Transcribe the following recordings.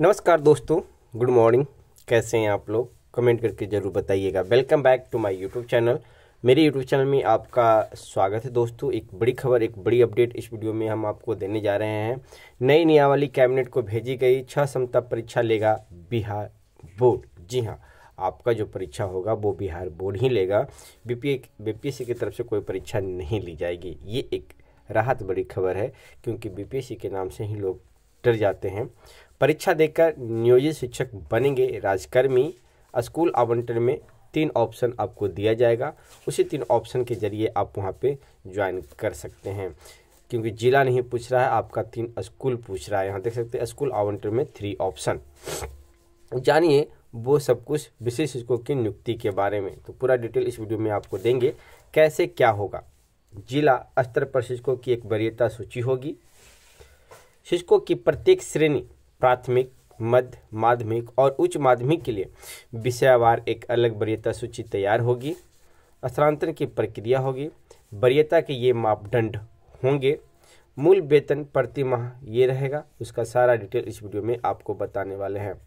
नमस्कार दोस्तों, good morning. कैसे हैं आप लोग? कमेंट करके ज़रूर बताइएगा। Welcome back to my YouTube channel. मेरे यूट्यूब चैनल में आपका स्वागत है दोस्तों। एक बड़ी खबर, एक बड़ी अपडेट इस वीडियो में हम आपको देने जा रहे हैं। नई नियमावली कैबिनेट को भेजी गई। 6 क्षमता परीक्षा लेगा बिहार बोर्ड। जी हाँ, आपका जो परीक्षा होगा वो बिहार बोर्ड ही लेगा। BPSC की तरफ से कोई परीक्षा नहीं ली जाएगी। ये एक राहत बड़ी खबर है, क्योंकि BPSC के नाम से ही लोग डर जाते हैं। परीक्षा देकर नियोजित शिक्षक बनेंगे राजकर्मी। स्कूल आवंटन में 3 ऑप्शन आपको दिया जाएगा। उसी 3 ऑप्शन के जरिए आप वहाँ पे ज्वाइन कर सकते हैं, क्योंकि जिला नहीं पूछ रहा है आपका, 3 स्कूल पूछ रहा है। यहाँ देख सकते हैं, स्कूल आवंटन में 3 ऑप्शन। जानिए वो सब कुछ विशेष शिक्षकों की नियुक्ति के बारे में। तो पूरा डिटेल इस वीडियो में आपको देंगे, कैसे क्या होगा। जिला स्तर पर शिक्षकों की एक वरीयता सूची होगी। शिक्षकों की प्रत्येक श्रेणी प्राथमिक, मध्य माध्यमिक और उच्च माध्यमिक के लिए विषयवार एक अलग वरीयता सूची तैयार होगी। स्थानांतरण की प्रक्रिया होगी। वरीयता के ये मापदंड होंगे। मूल वेतन प्रति माह ये रहेगा। उसका सारा डिटेल इस वीडियो में आपको बताने वाले हैं।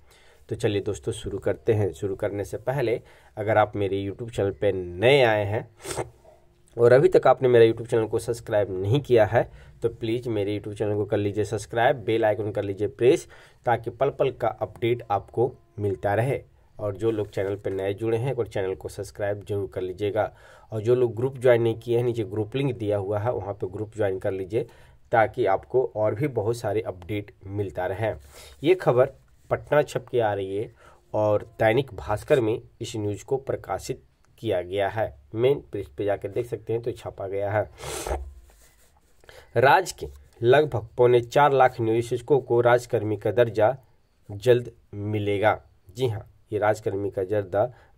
तो चलिए दोस्तों शुरू करते हैं। शुरू करने से पहले अगर आप मेरे यूट्यूब चैनल पर नए आए हैं और अभी तक आपने मेरा यूट्यूब चैनल को सब्सक्राइब नहीं किया है, तो प्लीज़ मेरे यूट्यूब चैनल को कर लीजिए सब्सक्राइब, बेल आइकन कर लीजिए प्रेस, ताकि पल पल का अपडेट आपको मिलता रहे। और जो लोग चैनल पर नए जुड़े हैं और चैनल को सब्सक्राइब जरूर कर लीजिएगा। और जो लोग ग्रुप ज्वाइन नहीं किए हैं, नीचे ग्रुप लिंक दिया हुआ है, वहाँ पर ग्रुप ज्वाइन कर लीजिए, ताकि आपको और भी बहुत सारे अपडेट मिलता रहे। ये खबर पटना छप के आ रही है और दैनिक भास्कर में इस न्यूज़ को प्रकाशित किया गया है। मेन पेज पे जाकर देख सकते हैं, तो छापा गया है। राज्य के लगभग 4.25 लाख नियोजित शिक्षकों को राजकर्मी का दर्जा जल्द मिलेगा। जी हाँ, ये राजकर्मी का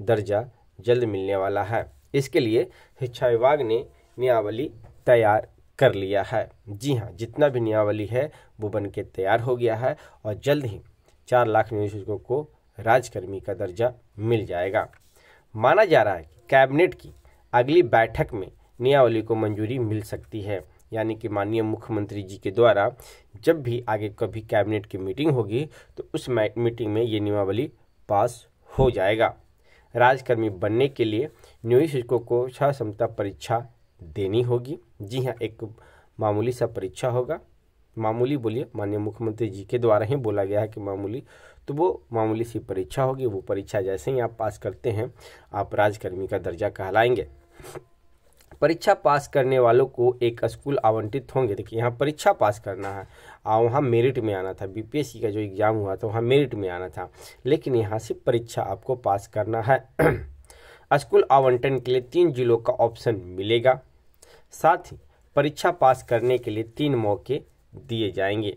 दर्जा जल्द मिलने वाला है। इसके लिए शिक्षा विभाग ने नियमावली तैयार कर लिया है। जी हाँ, जितना भी नियमावली है वो बन के तैयार हो गया है और जल्द ही 4 लाख नियोजित शिक्षकों को राजकर्मी का दर्जा मिल जाएगा। माना जा रहा है कि कैबिनेट की अगली बैठक में नियमावली को मंजूरी मिल सकती है। यानी कि माननीय मुख्यमंत्री जी के द्वारा जब भी आगे कभी कैबिनेट की मीटिंग होगी, तो उस मीटिंग में ये नियमावली पास हो जाएगा। राजकर्मी बनने के लिए नियोजित शिक्षकों को 6 क्षमता परीक्षा देनी होगी। जी हाँ, एक मामूली सा परीक्षा होगा। मामूली बोलिए, माननीय मुख्यमंत्री जी के द्वारा ही बोला गया है कि मामूली, तो वो मामूली सी परीक्षा होगी। वो परीक्षा जैसे ही आप पास करते हैं, आप राजकर्मी का दर्जा कहलाएंगे। परीक्षा पास करने वालों को एक स्कूल आवंटित होंगे। देखिए, यहाँ परीक्षा पास करना है और वहाँ मेरिट में आना था। BPSC का जो एग्ज़ाम हुआ था वहाँ मेरिट में आना था, लेकिन यहाँ से परीक्षा आपको पास करना है। स्कूल आवंटन के लिए 3 जिलों का ऑप्शन मिलेगा। साथ ही परीक्षा पास करने के लिए 3 मौके दिए जाएंगे।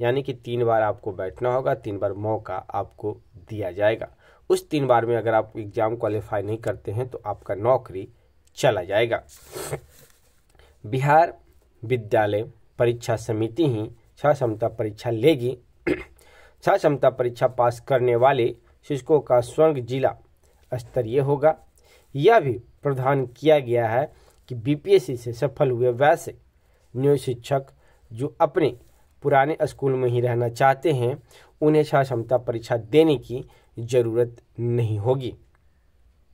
यानी कि 3 बार आपको बैठना होगा, 3 बार मौका आपको दिया जाएगा। उस 3 बार में अगर आप एग्ज़ाम क्वालिफाई नहीं करते हैं, तो आपका नौकरी चला जाएगा। बिहार विद्यालय परीक्षा समिति ही 6 क्षमता परीक्षा लेगी। 6 क्षमता परीक्षा पास करने वाले शिक्षकों का स्वर्ण जिला स्तरीय होगा। यह भी प्रावधान किया गया है कि BPSC से सफल हुए वैसे नियोजित शिक्षक जो अपने पुराने स्कूल में ही रहना चाहते हैं, उन्हें 6 क्षमता परीक्षा देने की ज़रूरत नहीं होगी।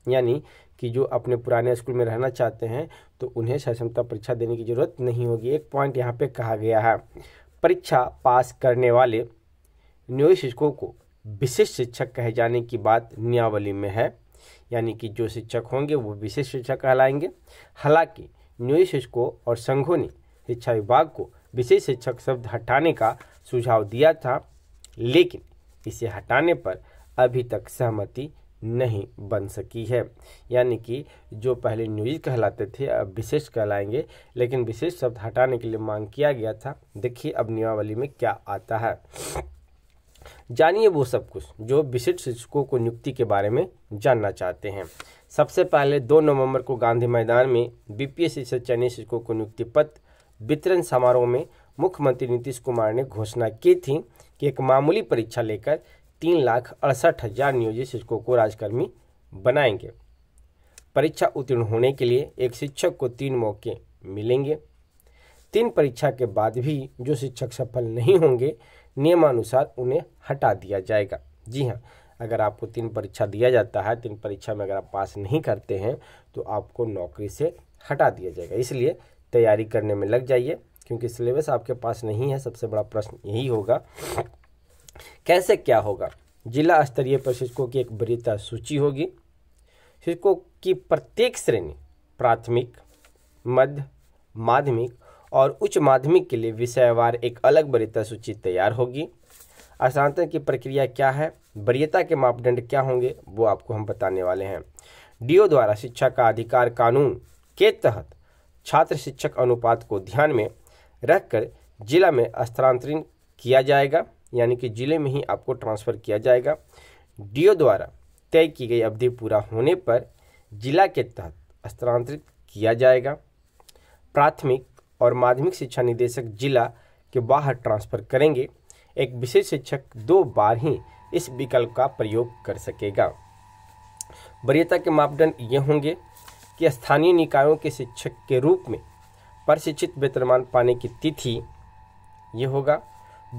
यानी कि जो अपने पुराने स्कूल में रहना चाहते हैं, तो उन्हें 6 क्षमता परीक्षा देने की ज़रूरत नहीं होगी। एक पॉइंट यहाँ पे कहा गया है, परीक्षा पास करने वाले नियोजित शिक्षकों को विशिष्ट शिक्षक कहे जाने की बात नियमावली में है। यानी कि जो शिक्षक होंगे वो विशिष्ट शिक्षक कहलाएंगे। हालाँकि नियोजित शिक्षकों और संघों ने शिक्षा विभाग को विशेष शिक्षक शब्द हटाने का सुझाव दिया था, लेकिन इसे हटाने पर अभी तक सहमति नहीं बन सकी है। यानी कि जो पहले नियोजित कहलाते थे अब विशेष कहलाएंगे, लेकिन विशेष शब्द हटाने के लिए मांग किया गया था। देखिए अब नियमावली में क्या आता है। जानिए वो सब कुछ जो विशिष्ट शिक्षकों को नियुक्ति के बारे में जानना चाहते हैं। सबसे पहले 2 नवंबर को गांधी मैदान में BPSC से चयनित शिक्षकों को नियुक्ति पत्र वितरण समारोह में मुख्यमंत्री नीतीश कुमार ने घोषणा की थी कि एक मामूली परीक्षा लेकर 3,68,000 नियोजित शिक्षकों को राजकर्मी बनाएंगे। परीक्षा उत्तीर्ण होने के लिए एक शिक्षक को 3 मौके मिलेंगे। 3 परीक्षा के बाद भी जो शिक्षक सफल नहीं होंगे, नियमानुसार उन्हें हटा दिया जाएगा। जी हाँ, अगर आपको 3 परीक्षा दिया जाता है, 3 परीक्षा में अगर आप पास नहीं करते हैं तो आपको नौकरी से हटा दिया जाएगा। इसलिए तैयारी करने में लग जाइए, क्योंकि सिलेबस आपके पास नहीं है। सबसे बड़ा प्रश्न यही होगा, कैसे क्या होगा। जिला स्तरीय पर शिक्षकों की एक वरीयता सूची होगी। शिक्षकों की प्रत्येक श्रेणी प्राथमिक, मध्य, माध्यमिक और उच्च माध्यमिक के लिए विषयवार एक अलग वरीयता सूची तैयार होगी। हस्तांतरण की प्रक्रिया क्या है, वरीयता के मापदंड क्या होंगे, वो आपको हम बताने वाले हैं। डीओ द्वारा शिक्षा का अधिकार कानून के तहत छात्र शिक्षक अनुपात को ध्यान में रखकर जिला में स्थानांतरित किया जाएगा, यानी कि जिले में ही आपको ट्रांसफ़र किया जाएगा। डीओ द्वारा तय की गई अवधि पूरा होने पर जिला के तहत स्थानांतरित किया जाएगा। प्राथमिक और माध्यमिक शिक्षा निदेशक जिला के बाहर ट्रांसफ़र करेंगे। एक विशेष शिक्षक 2 बार ही इस विकल्प का प्रयोग कर सकेगा। वरीयता के मापदंड ये होंगे कि स्थानीय निकायों के शिक्षक के रूप में प्रशिक्षित वेतनमान पाने की तिथि ये होगा।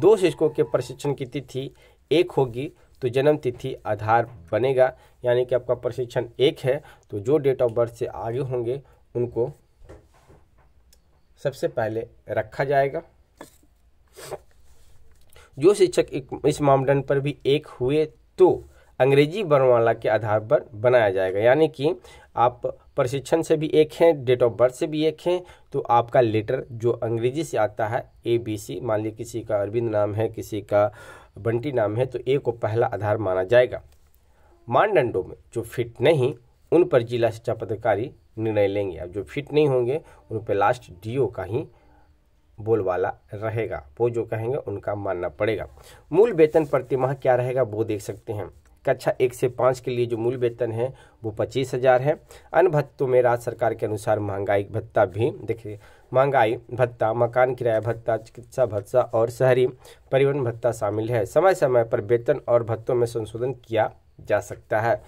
2 शिक्षकों के प्रशिक्षण की तिथि एक होगी तो जन्म तिथि आधार बनेगा, यानी कि आपका प्रशिक्षण 1 है तो जो डेट ऑफ बर्थ से आगे होंगे उनको सबसे पहले रखा जाएगा। जो शिक्षक इस मानदंड पर भी 1 हुए तो अंग्रेजी वर्णमाला के आधार पर बनाया जाएगा, यानी कि आप प्रशिक्षण से भी 1 हैं, डेट ऑफ बर्थ से भी 1 हैं, तो आपका लेटर जो अंग्रेजी से आता है ABC, मान लीजिए किसी का अरविंद नाम है, किसी का बंटी नाम है, तो A को पहला आधार माना जाएगा। मानदंडों में जो फिट नहीं उन पर जिला शिक्षा पदाधिकारी निर्णय लेंगे। अब जो फिट नहीं होंगे उन पर लास्ट DO का ही बोलवाला रहेगा, वो जो कहेंगे उनका मानना पड़ेगा। मूल वेतन प्रतिमाह क्या रहेगा वो देख सकते हैं। कक्षा 1 से 5 के लिए जो मूल वेतन है वो 25,000 है। अन्य भत्तों में राज्य सरकार के अनुसार महंगाई भत्ता भी देखिए, महंगाई भत्ता, मकान किराया भत्ता, चिकित्सा भत्ता और शहरी परिवहन भत्ता शामिल है। समय समय पर वेतन और भत्तों में संशोधन किया जा सकता है।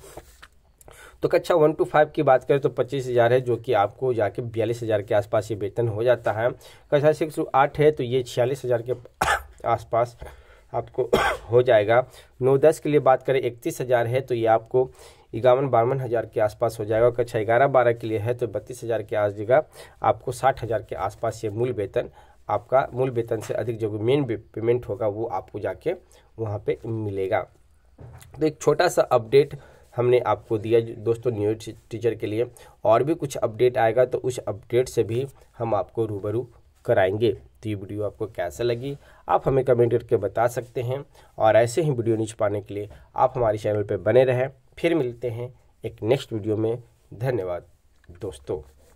तो कक्षा 1 से 5 की बात करें तो 25,000 है, जो कि आपको जाके 42,000 के आसपास ये वेतन हो जाता है। कक्षा 6 से 8 है तो ये 46,000 के आसपास आपको हो जाएगा। 9-10 के लिए बात करें 31,000 है तो ये आपको 51-52,000 के आसपास हो जाएगा। कक्षा 11-12 के लिए है तो 32,000 के आस जगह आपको 60,000 के आसपास ये मूल वेतन, आपका मूल वेतन से अधिक जो मेन पेमेंट होगा वो आपको जाके वहाँ पे मिलेगा। तो एक छोटा सा अपडेट हमने आपको दिया दोस्तों न्यू टीचर के लिए, और भी कुछ अपडेट आएगा तो उस अपडेट से भी हम आपको रूबरू कराएंगे। तो ये वीडियो आपको कैसा लगी आप हमें कमेंट करके बता सकते हैं, और ऐसे ही वीडियो नीचे पाने के लिए आप हमारे चैनल पर बने रहें। फिर मिलते हैं एक नेक्स्ट वीडियो में। धन्यवाद दोस्तों।